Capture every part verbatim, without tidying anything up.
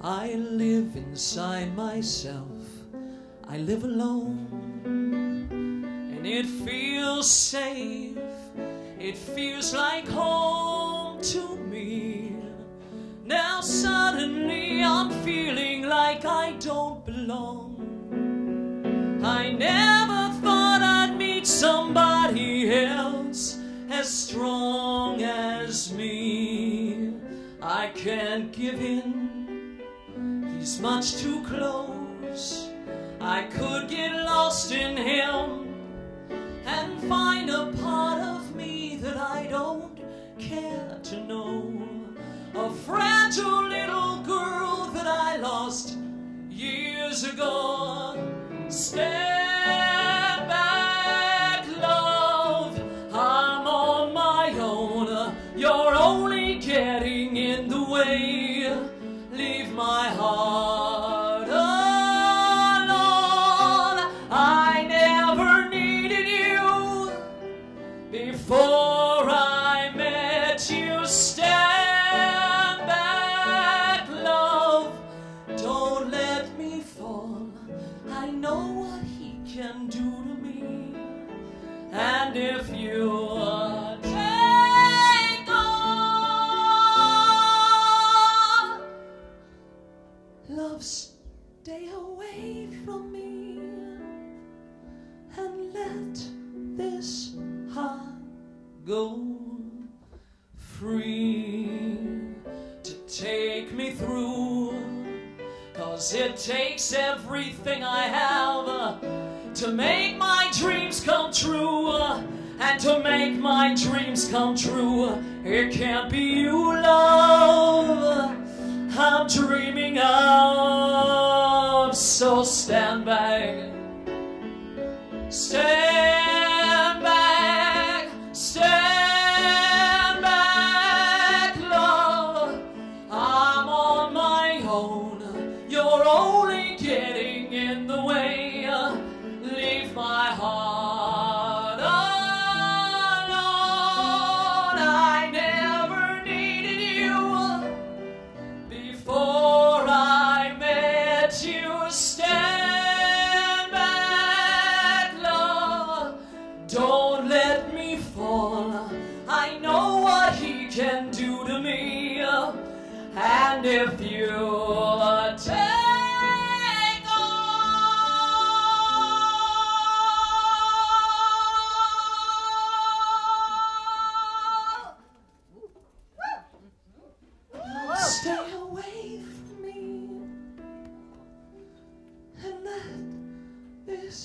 I live inside myself, I live alone, and it feels safe, it feels like home to me. Now suddenly I'm feeling like I don't belong. I never thought I'd meet somebody else as strong as me. I can't give in, he's much too close. I could get lost in him and find a part of me that I don't care to know. A fragile little girl that I lost years ago. Stand back, love, I'm on my own. You're only getting in the way. Leave my heart alone. I never needed you before I met you. Stand back, love, don't let me fall. I know what he can do to me, and if you are love, stay away from me and let this heart go free to take me through, 'cause it takes everything I have uh, to make my dreams come true, uh, and to make my dreams come true, uh, it can't be you, love, I'm dreaming of. So stand back, stand back, stand back, love, I'm on my own. You're only getting in the way. Leave my heart alone. I never needed you before I met you. Stand back, love, don't let me fall. I know what he can do to me, and if you take off, stay away from me and let this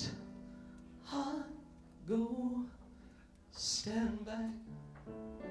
heart go. Stand back.